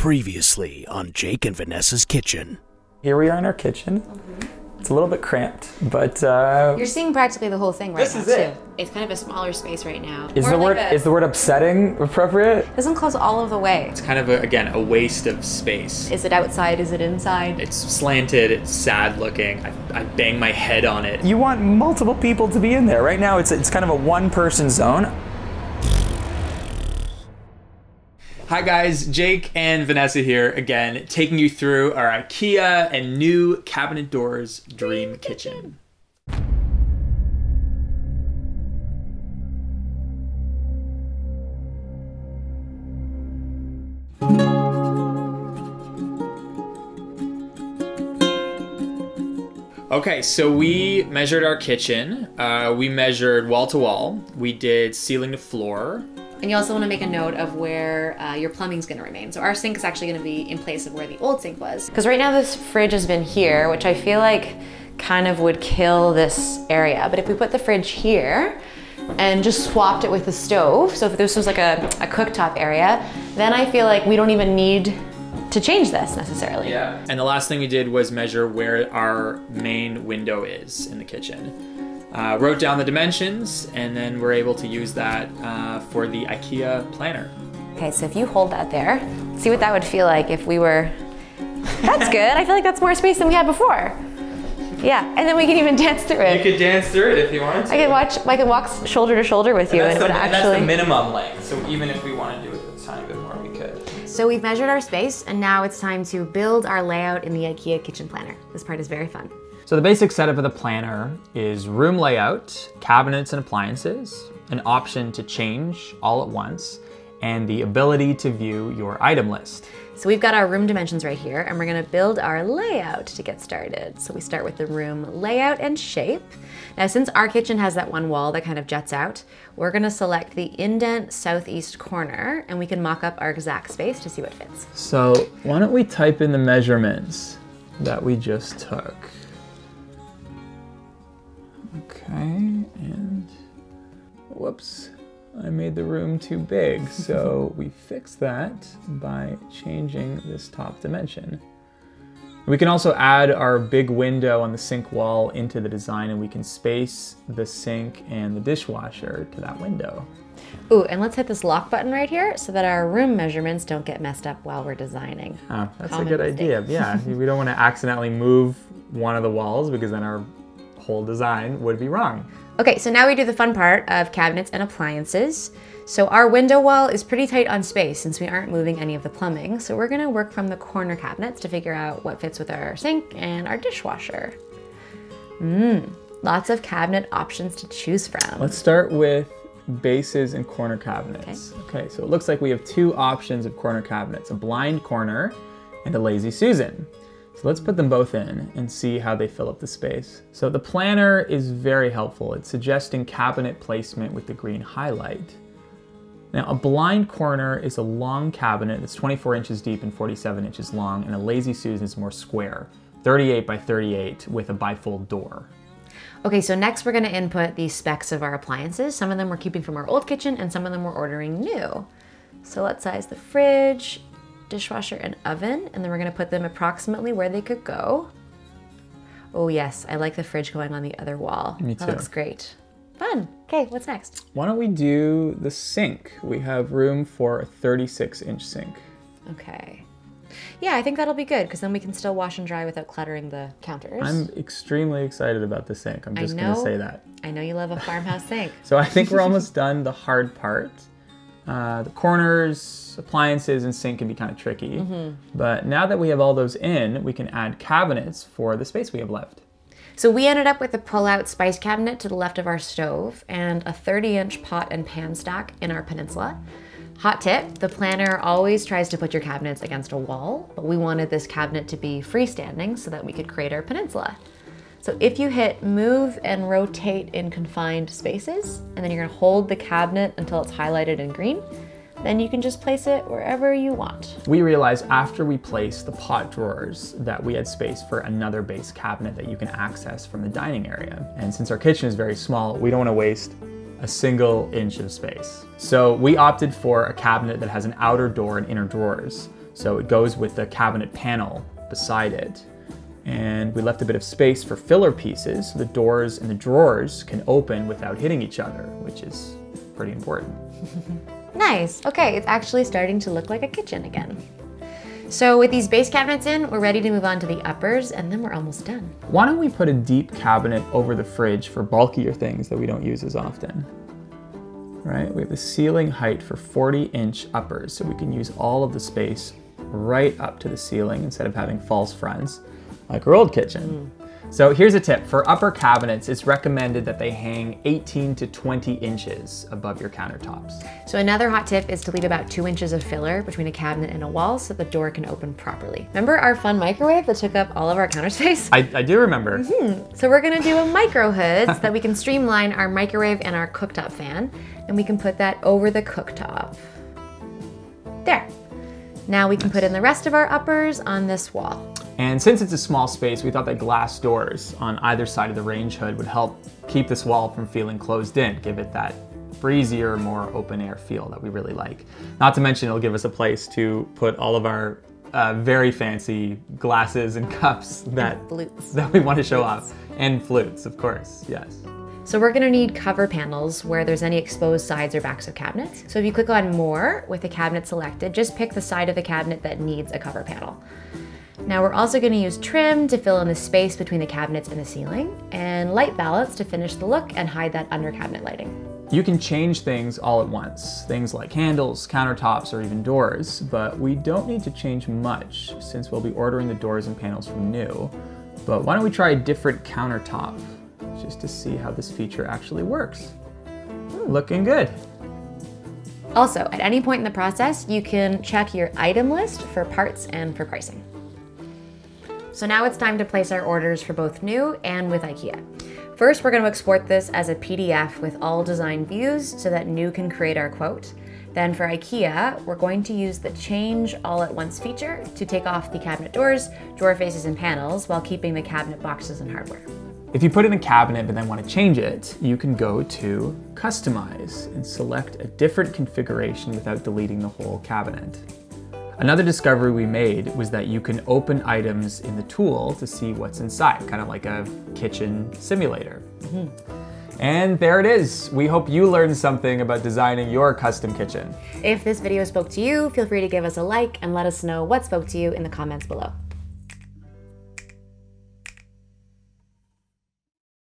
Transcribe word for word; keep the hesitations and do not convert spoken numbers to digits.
Previously on Jake and Vanessa's Kitchen. Here we are in our kitchen. Mm-hmm. It's a little bit cramped, but uh, you're seeing practically the whole thing right this now. This is it. Too. It's kind of a smaller space right now. Is More the like word a, is the word upsetting appropriate? It doesn't close all of the way. It's kind of a, again a waste of space. Is it outside? Is it inside? It's slanted. It's sad looking. I, I bang my head on it. You want multiple people to be in there. Right now, it's it's kind of a one-person zone. Hi guys, Jake and Vanessa here again, taking you through our IKEA and Nieu Cabinet Doors Dream Kitchen. Okay, so we measured our kitchen. Uh, we measured wall to wall. We did ceiling to floor. And you also want to make a note of where uh, your plumbing's going to remain. So our sink is actually going to be in place of where the old sink was. Because right now this fridge has been here, which I feel like kind of would kill this area. But if we put the fridge here and just swapped it with the stove, so if this was like a, a cooktop area, then I feel like we don't even need to change this necessarily. Yeah. And the last thing we did was measure where our main window is in the kitchen. Uh, wrote down the dimensions, and then we're able to use that uh, for the IKEA planner. Okay, so if you hold that there, see what that would feel like if we were... That's good, I feel like that's more space than we had before. Yeah, and then we can even dance through it. You could dance through it if you wanted to. I could, watch, I could walk shoulder to shoulder with you and, and it would actually... And that's the minimum length, so even if we want to do it a tiny bit more, we could. So we've measured our space, and now it's time to build our layout in the IKEA kitchen planner. This part is very fun. So the basic setup of the planner is room layout, cabinets and appliances, an option to change all at once, and the ability to view your item list. So we've got our room dimensions right here, and we're gonna build our layout to get started. So we start with the room layout and shape. Now, since our kitchen has that one wall that kind of juts out, we're gonna select the indent southeast corner, and we can mock up our exact space to see what fits. So why don't we type in the measurements that we just took? Okay, and whoops, I made the room too big. So we fix that by changing this top dimension. We can also add our big window on the sink wall into the design, and we can space the sink and the dishwasher to that window. Ooh, and let's hit this lock button right here so that our room measurements don't get messed up while we're designing. Oh, that's Common a good mistake. idea. Yeah, we don't want to accidentally move one of the walls because then our whole design would be wrong. Okay, so now we do the fun part of cabinets and appliances. So our window wall is pretty tight on space since we aren't moving any of the plumbing. So we're gonna work from the corner cabinets to figure out what fits with our sink and our dishwasher. Mmm, lots of cabinet options to choose from. Let's start with bases and corner cabinets. Okay. Okay, so it looks like we have two options of corner cabinets, a blind corner and a lazy Susan. So let's put them both in and see how they fill up the space. So the planner is very helpful. It's suggesting cabinet placement with the green highlight. Now a blind corner is a long cabinet that's twenty-four inches deep and forty-seven inches long, and a lazy Susan is more square, thirty-eight by thirty-eight with a bifold door. Okay, so next we're gonna input the specs of our appliances. Some of them we're keeping from our old kitchen and some of them we're ordering new. So let's size the fridge, dishwasher and oven, and then we're gonna put them approximately where they could go. Oh yes, I like the fridge going on the other wall. Me too. That looks great. Fun. Okay, what's next? Why don't we do the sink? We have room for a thirty-six inch sink. Okay. Yeah, I think that'll be good because then we can still wash and dry without cluttering the counters. I'm extremely excited about the sink. I'm just gonna say that. I know you love a farmhouse sink. So I think we're almost done the hard part. Uh, the corners, appliances, and sink can be kind of tricky. Mm-hmm. But now that we have all those in, we can add cabinets for the space we have left. So we ended up with a pull-out spice cabinet to the left of our stove and a thirty inch pot and pan stack in our peninsula. Hot tip, the planner always tries to put your cabinets against a wall, but we wanted this cabinet to be freestanding so that we could create our peninsula. So if you hit move and rotate in confined spaces, and then you're gonna hold the cabinet until it's highlighted in green, then you can just place it wherever you want. We realized after we placed the pot drawers that we had space for another base cabinet that you can access from the dining area. And since our kitchen is very small, we don't wanna waste a single inch of space. So we opted for a cabinet that has an outer door and inner drawers. So it goes with the cabinet panel beside it. And we left a bit of space for filler pieces so the doors and the drawers can open without hitting each other, which is pretty important. Nice. Okay, it's actually starting to look like a kitchen again. So with these base cabinets in, we're ready to move on to the uppers, and then we're almost done. Why don't we put a deep cabinet over the fridge for bulkier things that we don't use as often? Right, we have the ceiling height for forty inch uppers, so we can use all of the space right up to the ceiling instead of having false fronts like our old kitchen. Mm. So here's a tip. For upper cabinets, it's recommended that they hang eighteen to twenty inches above your countertops. So another hot tip is to leave about two inches of filler between a cabinet and a wall so the door can open properly. Remember our fun microwave that took up all of our counter space? I, I do remember. Mm-hmm. So we're gonna do a micro hood so that we can streamline our microwave and our cooktop fan, and we can put that over the cooktop. There. Now we can put in the rest of our uppers on this wall. And since it's a small space, we thought that glass doors on either side of the range hood would help keep this wall from feeling closed in, give it that breezier, more open air feel that we really like. Not to mention it'll give us a place to put all of our uh, very fancy glasses and cups that, and flutes. that we want to show flutes. off. And flutes, of course, yes. So we're gonna need cover panels where there's any exposed sides or backs of cabinets. So if you click on More with the cabinet selected, just pick the side of the cabinet that needs a cover panel. Now we're also gonna use trim to fill in the space between the cabinets and the ceiling, and light balance to finish the look and hide that under cabinet lighting. You can change things all at once, things like handles, countertops, or even doors, but we don't need to change much since we'll be ordering the doors and panels from Nieu. But why don't we try a different countertop? Just to see how this feature actually works. Looking good. Also, at any point in the process, you can check your item list for parts and for pricing. So now it's time to place our orders for both Nieu and with IKEA. First, we're going to export this as a P D F with all design views so that Nieu can create our quote. Then for IKEA, we're going to use the Change All at Once feature to take off the cabinet doors, drawer faces, and panels while keeping the cabinet boxes and hardware. If you put in a cabinet but then want to change it, you can go to Customize and select a different configuration without deleting the whole cabinet. Another discovery we made was that you can open items in the tool to see what's inside, kind of like a kitchen simulator. Mm-hmm. And there it is. We hope you learned something about designing your custom kitchen. If this video spoke to you, feel free to give us a like and let us know what spoke to you in the comments below.